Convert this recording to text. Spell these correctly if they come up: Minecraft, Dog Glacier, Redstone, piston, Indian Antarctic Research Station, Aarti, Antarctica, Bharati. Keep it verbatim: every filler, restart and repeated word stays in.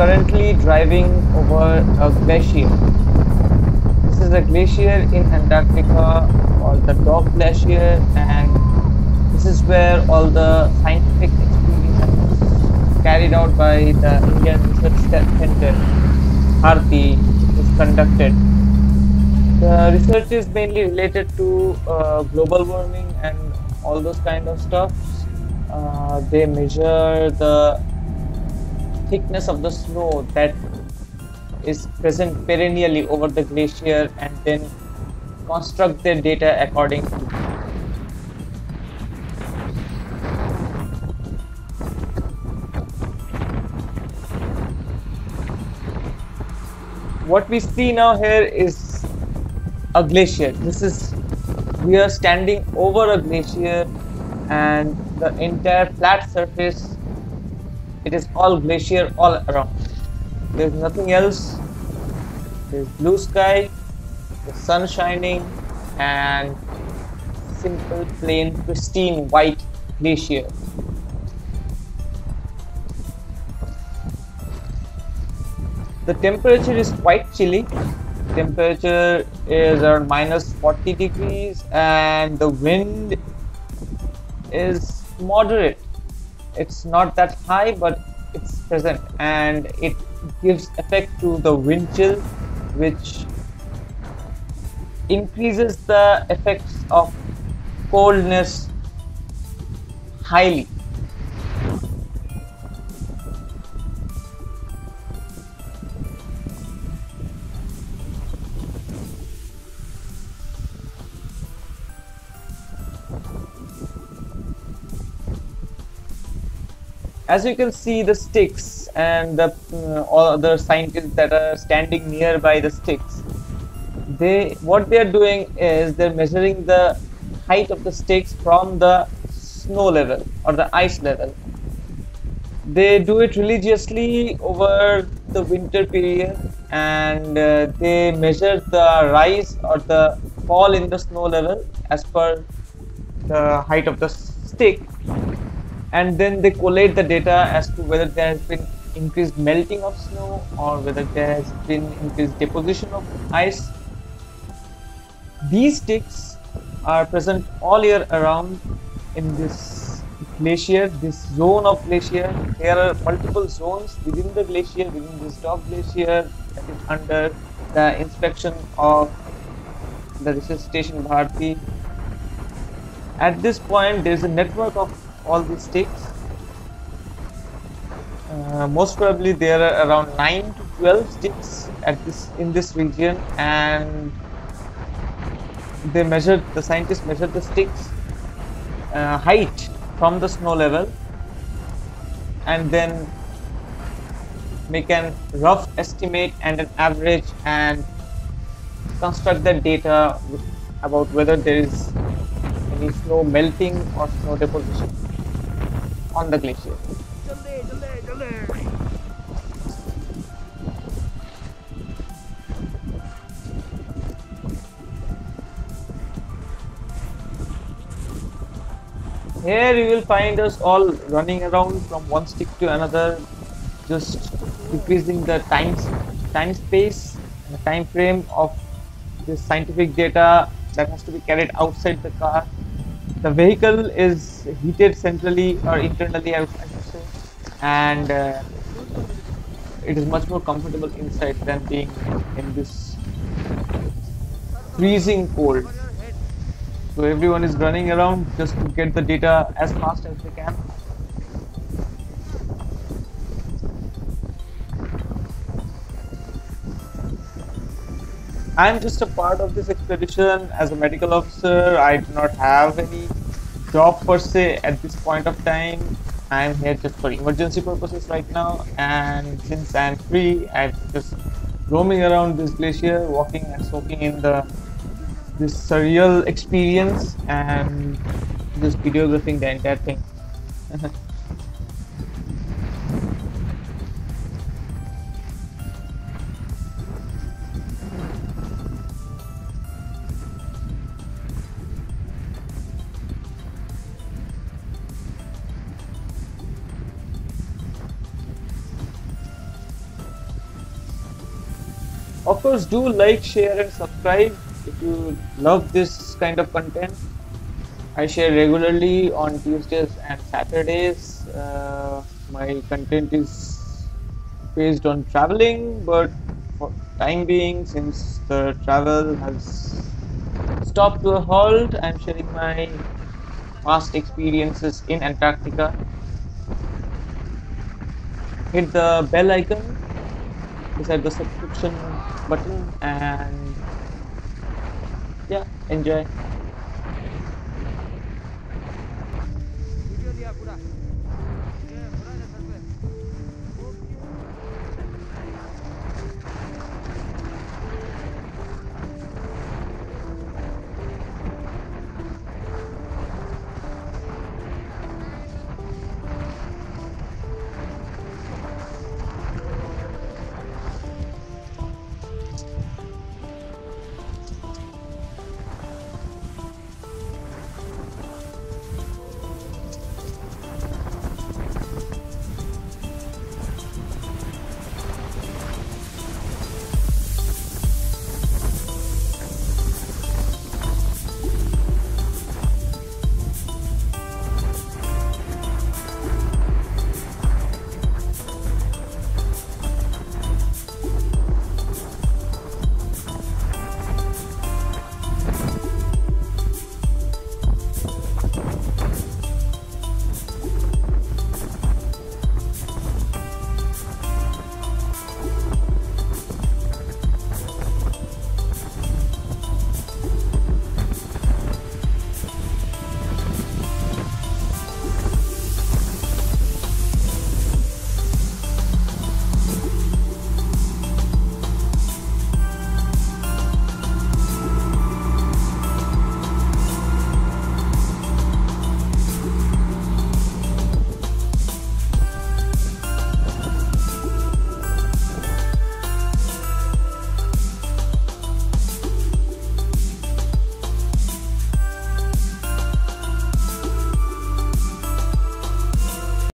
currently driving over a glacier. This is a glacier in Antarctica called the Dog Glacier, and this is where all the scientific experiments carried out by the Indian Research Center, Aarti, is conducted. The research is mainly related to uh, global warming and all those kind of stuff. Uh, they measure the thickness of the snow that is present perennially over the glacier and then construct their data according to it. What we see now here is a glacier. This is, we are standing over a glacier, and the entire flat surface, it is all glacier all around. There is nothing else. There is blue sky, the sun shining, and simple, plain, pristine white glacier. The temperature is quite chilly. Temperature is around minus forty degrees, and the wind is moderate. It's not that high, but it's present, and it gives effect to the wind chill, which increases the effects of coldness highly. As you can see, the sticks and the uh, all other scientists that are standing nearby the sticks, they what they are doing is they're measuring the height of the sticks from the snow level or the ice level. They do it religiously over the winter period, and uh, they measure the rise or the fall in the snow level as per the height of the stick. And then they collate the data as to whether there has been increased melting of snow or whether there has been increased deposition of ice. These sticks are present all year around in this glacier, this zone of glacier. There are multiple zones within the glacier, within this Dog Glacier, that is under the inspection of the research station Bharati. At this point, there is a network of all these sticks. Uh, most probably there are around nine to twelve sticks at this in this region, and they measured, the scientists measured the sticks uh, height from the snow level, and then make a rough estimate and an average and construct the data about whether there is any snow melting or snow deposition on the glacier. Delay, delay, delay. Here you will find us all running around from one stick to another, just decreasing the time, time space and the time frame of this scientific data that has to be carried outside the car. The vehicle is heated centrally or internally, I would say, and uh, it is much more comfortable inside than being in this freezing cold. So everyone is running around just to get the data as fast as they can. I am just a part of this expedition as a medical officer. I do not have any job per se at this point of time. I am here just for emergency purposes right now, and since I am free, I am just roaming around this glacier, walking and soaking in the this surreal experience and just videographing the entire thing. Of course, do like, share and subscribe if you love this kind of content. I share regularly on Tuesdays and Saturdays. Uh, my content is based on traveling, but for time being, since the travel has stopped to a halt, I'm sharing my past experiences in Antarctica. Hit the bell icon beside the subscription button and yeah, enjoy.